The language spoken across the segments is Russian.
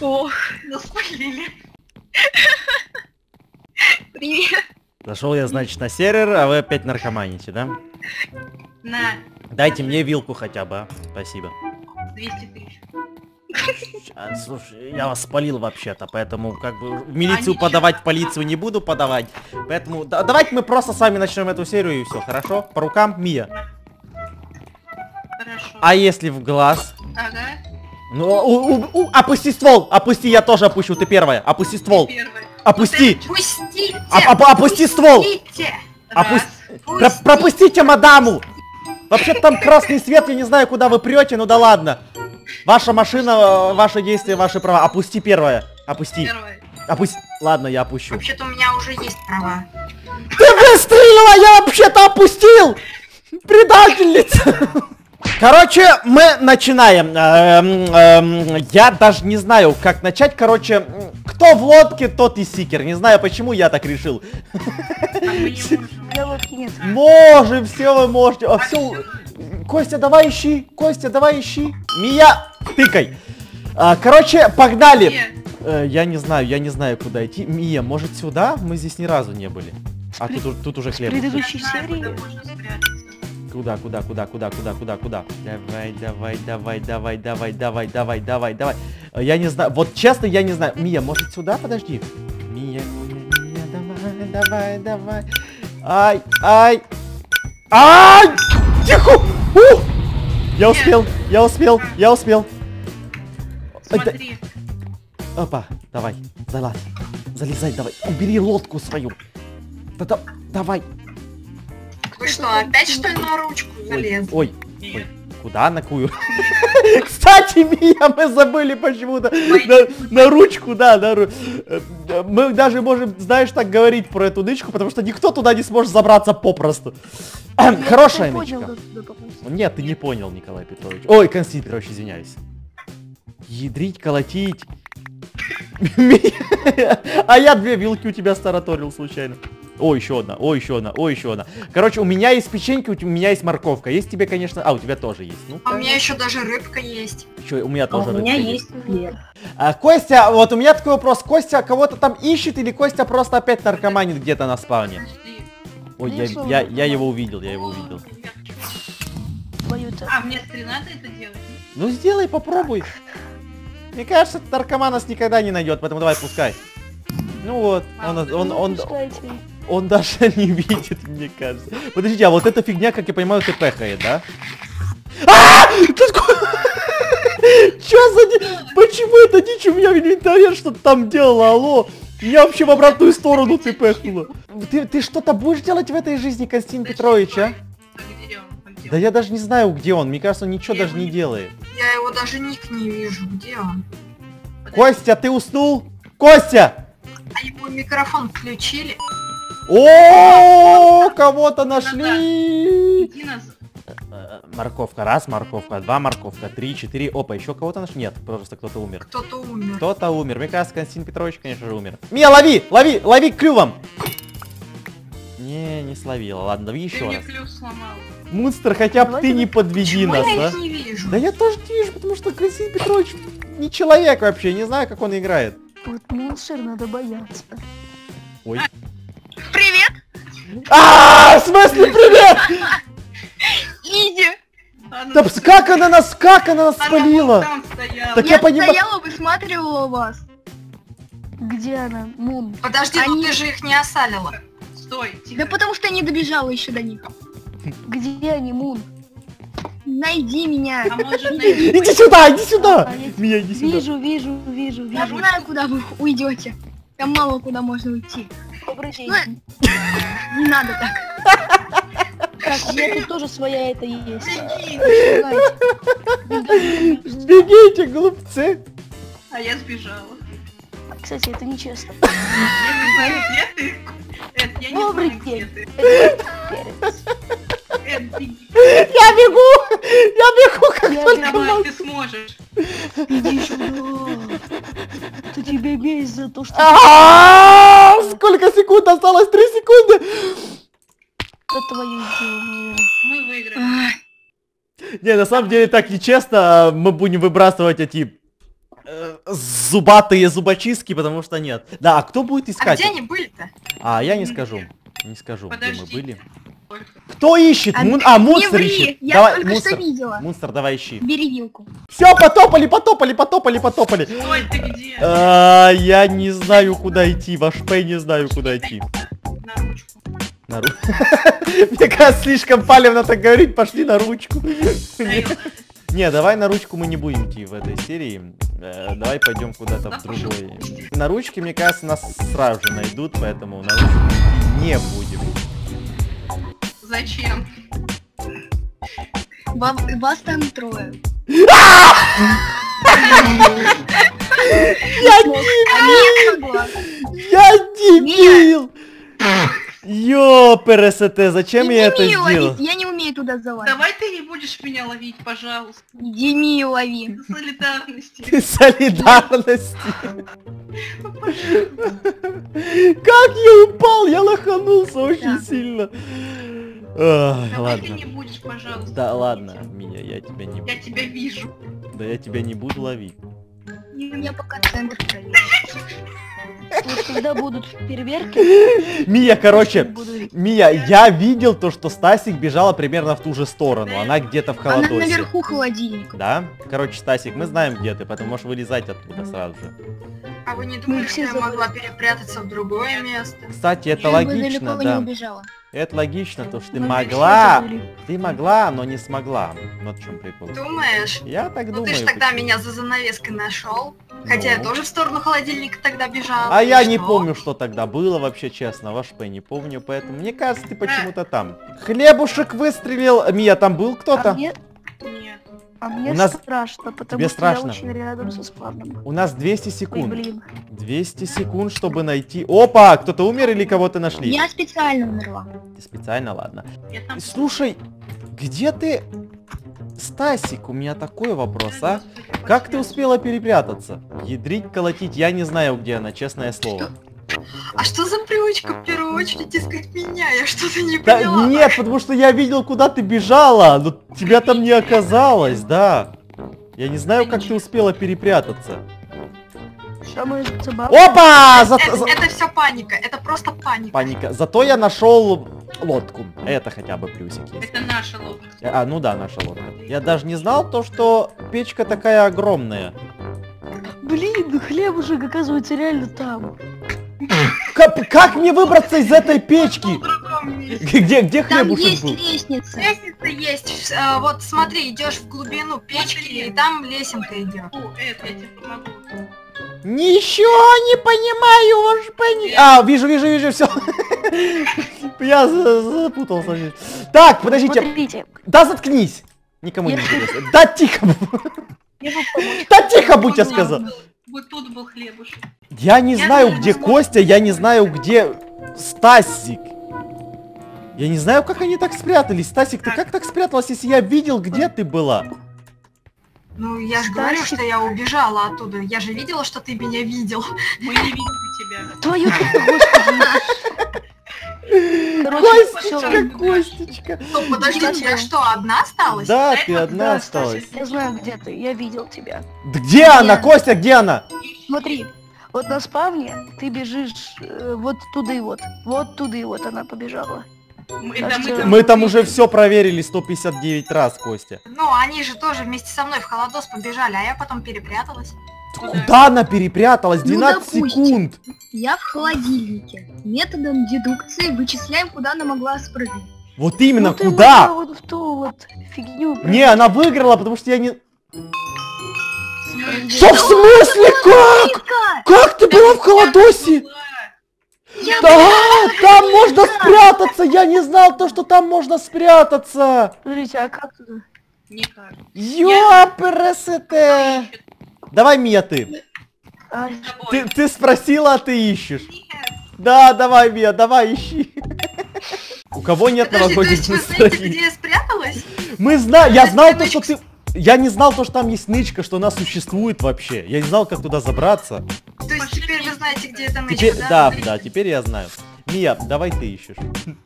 Ох, наспалили. Привет. Зашел я, значит, на сервер, а вы опять наркоманите, да? На. Дайте мне вилку хотя бы, а? Спасибо. 200 тысяч. Слушай, я вас спалил вообще-то, поэтому как бы в милицию подавать, в полицию не буду подавать. Поэтому давайте мы просто с вами начнем эту серию и все, хорошо? По рукам, Мия. Хорошо. А если в глаз? Ага. Ну, опусти ствол, опусти, я тоже опущу, ты первая, опусти ствол. Опусти! Пустите! Опусти ствол! Пропустите мадаму! Вообще-то там красный свет, я не знаю, куда вы прете, ну да ладно. Ваша машина, ваши действия, ваши права. Опусти первое. Опусти. Первое. Опусти. Ладно, я опущу. Вообще-то у меня уже есть права. Ты выстрелила, я вообще-то опустил! Предательница! Короче, мы начинаем. Я даже не знаю, как начать. Короче, кто в лодке, тот и сикер. Не знаю, почему я так решил. Можем, все вы можете. Костя, давай ищи. Костя, давай ищи. Мия, тыкай. Короче, погнали. Я не знаю, куда идти. Мия, может сюда? Мы здесь ни разу не были. А тут уже хлеб. Предыдущей серии. Куда? Давай. Я не знаю. Вот честно, я не знаю. Мия, может сюда? Подожди. Мия, давай. Ай! Тихо! Я успел. Смотри. Опа, давай, залазь. Залезай, давай. Убери лодку свою. Да, давай. Вы что, опять что ли на ручку залез? Ой. Куда на кую? Кстати, Мия, мы забыли почему-то. На ручку, да, на ручку. Мы даже можем, знаешь, так говорить про эту нычку, потому что никто туда не сможет забраться попросту. Хорошая нычка. Нет, ты не понял, Николай Петрович. Ой, Константин Петрович, извиняюсь. Ядрить, колотить. А я две вилки у тебя стараторил случайно. О, еще одна. Короче, у меня есть печеньки, у меня есть морковка. Есть тебе, конечно... А, у тебя тоже есть. Ну, у меня еще даже рыбка есть. Еще у меня тоже рыбка есть. У меня есть хлеб. Костя, вот у меня такой вопрос. Костя кого-то там ищет или Костя просто опять наркоманит где-то на спавне? Ой, я его увидел. А, мне не надо это делать? Ну, сделай, попробуй. Мне кажется, наркоман нас никогда не найдет, поэтому давай, пускай. Ну вот, он даже не видит, мне кажется. Подожди, а вот эта фигня, как я понимаю, тпхает, да? Чё за дичь? Почему это дичь? У меня в инвентаре что-то там делала, алло. Меня вообще в обратную сторону тпхнуло. Ты что-то будешь делать в этой жизни, Константин Петрович, а? Да я даже не знаю, где он. Мне кажется, он ничего даже не делает. Я его даже ник не вижу. Где он? Костя, ты уснул? Костя! А его микрофон включили. О, кого-то нашли! Морковка раз, морковка два, морковка три, четыре. Опа, еще кого-то нашли? Нет, просто кто-то умер. Мне кажется, Константин Петрович, конечно же, умер. Мия, лови клювом! Не словила. Ладно, давай еще раз. Мунстер, хотя бы ты не подведи нас, да? Да я тоже не вижу, потому что Константин Петрович не человек вообще, не знаю, как он играет. Вот Мунстер надо бояться. Ой. Привет! В смысле привет? Иди. Да как она нас спалила? Так я стояла, высматривала вас. Где она? Мун. Подожди, ну ты же их не осалила. Стой. Да потому что я не добежала еще до них. Где они, Мун? Найди меня. Иди сюда. Мия, иди сюда. Вижу. Я знаю, куда вы уйдете. Там мало куда можно уйти. Не надо так. Так, у меня тут тоже своя это есть. Бегите, глупцы. А я сбежала. Кстати, это нечестно. Добрый день. Я бегу, как только могу. Ты сможешь. Иди сюда. Ты тебя бей за то, что... Сколько секунд осталось? 3 секунды. Это твою идею. Мы выиграем. Не, на самом деле так нечестно. Мы будем выбрасывать эти зубатые зубочистки, потому что нет. Да, а кто будет искать? А где они были-то? А, я не скажу. Не скажу, подожди, где мы были. Кто ищет? Монстр ищет. Я давай, только Монстр. Что видела. Монстр, давай ищи. Бери вилку. Все, потопали. Ой, ты где? Я не знаю, куда идти. Ваш Пэй не знаю, куда идти. На ручку. На ручку. Мне кажется, слишком палевно так говорить. Пошли на ручку. Не, давай на ручку мы не будем идти в этой серии. Давай пойдем куда-то в другой. На ручке, мне кажется, нас сразу же найдут, поэтому на ручку идти не будем. Зачем? Вас там трое. Я дебил! Ё, ПРСТ, зачем я это сделал? Я не умею туда залазить. Давай ты не будешь меня ловить, пожалуйста. Иди меня лови. Солидарности. Солидарности. Как я упал, я лоханулся очень сильно. Ой, давай ладно. Ты не будешь, пожалуйста. Да ладно, Мия, я тебя не буду. Я тебя вижу. Да я тебя не буду ловить. Меня пока центр проверит. Вот когда будут фейерверки... Мия, короче, Мия, я видел то, что Стасик бежала примерно в ту же сторону. Она где-то в холодильнике. Она наверху холодильника. Да? Короче, Стасик, мы знаем, где ты, поэтому можешь вылезать оттуда сразу же. А вы не думали, что я могла перепрятаться в другое место? Кстати, это логично, да. Это логично, то, что ты могла. Ты могла, но не смогла. Вот в чем прикол. Думаешь? Я так думаю. Ну ты ж тогда меня за занавеской нашел. Хотя я тоже в сторону холодильника тогда бежал. А я не помню, что тогда было, вообще честно. Ваш Пэй не помню, поэтому мне кажется, ты почему-то там. Хлебушек выстрелил. Мия, там был кто-то? Нет. А мне страшно, потому что я очень рядом со спавном. У нас 200 секунд. 200 секунд, чтобы найти... Опа! Кто-то умер или кого-то нашли? Я специально умерла. Ты специально, ладно. Слушай, где ты... Стасик, у меня такой вопрос, а? Как ты успела перепрятаться? Ядрить, колотить, я не знаю, где она, честное слово. А что за привычка в первую очередь искать меня? Я что-то не поняла. Да, нет, потому что я видел, куда ты бежала, но тебя там не оказалось, да. Я не знаю, как ты успела перепрятаться. Опа! Это все паника, это просто паника. Паника. Зато я нашел лодку. Это хотя бы плюсик есть. Это наша лодка. А, ну да, наша лодка. Я даже не знал то, что печка такая огромная. Блин, хлебушек, оказывается, реально там. Как мне выбраться из этой печки? Где хлебушек был? Там есть лестница. Лестница есть. Вот смотри, идешь в глубину печки, и там лесенка идет. Это я тебе помогу. Ничего не понимаю, уж пони... А, вижу, все. Я запутался. Так, подождите. Да заткнись. Никому не интересно. Да тихо. Да тихо будь, я сказал. Вот тут был хлебушек. Я не знаю, где Костя, я не знаю, где Стасик. Я не знаю, как они так спрятались. Стасик, ты как так спряталась, если я видел, где ты была? Ну, я же говорю, что я убежала оттуда. Я же видела, что ты меня видел. Мы не видели тебя. Твою Костечка, Костечка. Подождите, я что, одна осталась? Да, ты одна осталась. Я знаю, где ты, я видел тебя. Где она, Костя, где она? Смотри, вот на спавне ты бежишь вот туда и вот. Вот туда и вот она побежала. Мы там уже все проверили 159 раз, Костя. Ну, они же тоже вместе со мной в холодос побежали, а я потом перепряталась. Куда она перепряталась? 12 секунд. Я в холодильнике. Методом дедукции вычисляем, куда она могла спрыгнуть. Вот именно, куда? Вот в ту вот фигню. Не, она выиграла, потому что я не... Что в смысле? Как? Как ты была в холодосе? Да, там можно спрятаться. Я не знал то, что там можно спрятаться. Смотрите, а как туда? Никак. Ёпрст. Давай, Мия, ты. Ты спросила, а ты ищешь. Да, давай, Мия, давай, ищи. У кого нет новогодних настроений? Где я спряталась? Мы знаем, я знал то, что ты... Я не знал то, что там есть нычка, что она существует вообще. Я не знал, как туда забраться. То есть теперь вы знаете, где эта нычка, да? Да, теперь я знаю. Мия, давай ты ищешь.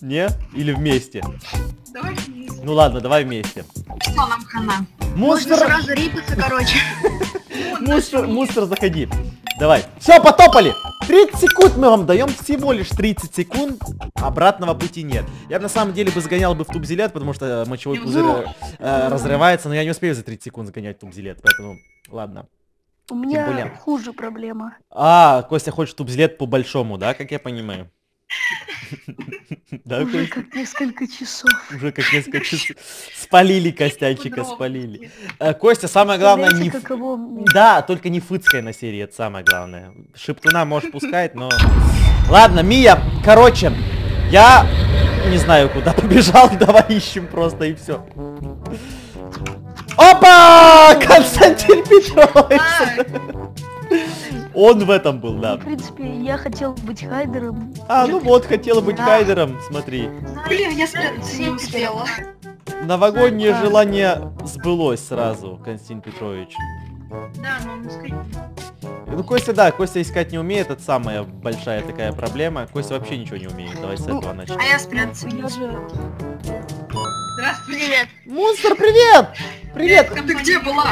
Не? Или вместе? Давай вместе. Ну ладно, давай вместе. Что нам хана? Можно сразу рипаться, короче. Мустер, заходи. Давай. Все, потопали. 30 секунд мы вам даем, всего лишь 30 секунд. Обратного пути нет. Я на самом деле бы сгонял бы в тубзилет, потому что мочевой пузырь разрывается, но я не успею за 30 секунд загонять тубзилет, поэтому ладно. У меня хуже проблема. А, Костя хочет тубзилет по-большому, да, как я понимаю? Уже как несколько часов. Уже как несколько часов. Спалили Костянчика, спалили. Костя, самое главное, не... Да, только не фыцкая на серии, это самое главное. Шептуна можешь пускать, но... Ладно, Мия, короче, я не знаю, куда побежал, давай ищем просто и все. Опа! Константин Петрович! Он в этом был, да. В принципе, я хотел быть хайдером. А, ну вот, хотела быть хайдером, смотри. Блин, я не успела. Новогоднее желание сбылось сразу, Константин Петрович. Да, но ну, Костя, да, Костя искать не умеет, это самая большая такая проблема. Костя вообще ничего не умеет, давай с этого начнем. А я спрятаться. Здравствуй, привет. Монстр, привет! Привет! Ты где была?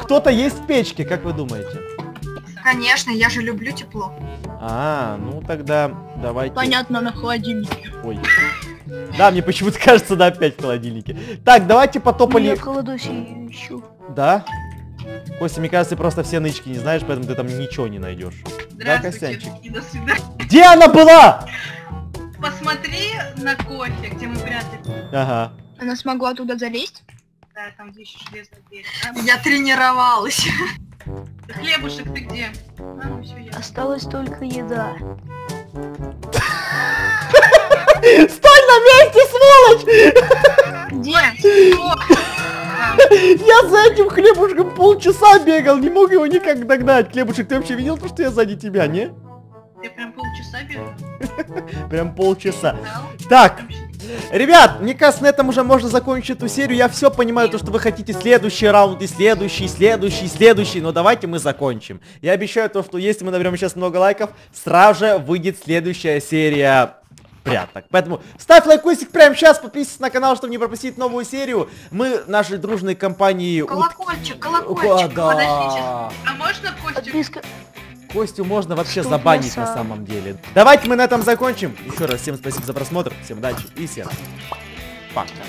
Кто-то есть в печке, как вы думаете? Конечно, я же люблю тепло. А, ну тогда давайте... Понятно, на холодильнике. Ой. Да, мне почему-то кажется, да, опять в холодильнике. Так, давайте потопали... Я в холодусе ищу. Да? Костя, мне кажется, ты просто все нычки не знаешь, поэтому ты там ничего не найдешь. Да, Костянчик? До свидания. Где она была? Посмотри на кофе, где мы прятались. Ага. Она смогла туда залезть? Да, там где еще железная дверь. Я тренировалась. Хлебушек, ты где? Осталась только еда. Стой на месте, сволочь! Где? Я за этим хлебушком полчаса бегал, не мог его никак догнать. Хлебушек, ты вообще видел то, что я сзади тебя, не? Я прям полчаса бегал. Прям полчаса. Так. Ребят, мне кажется, на этом уже можно закончить эту серию. Я все понимаю, то, что вы хотите следующий раунд, и следующий, и следующий, и следующий. Но давайте мы закончим. Я обещаю то, что если мы наберем сейчас много лайков, сразу же выйдет следующая серия пряток. Поэтому ставь лайкусик прямо сейчас, подписывайся на канал, чтобы не пропустить новую серию. Мы нашей дружной компанией... Колокольчик, колокольчик, подождите. А можно Костю? Костю можно вообще забанить на самом деле. Давайте мы на этом закончим. Еще раз всем спасибо за просмотр, всем удачи и всем пока.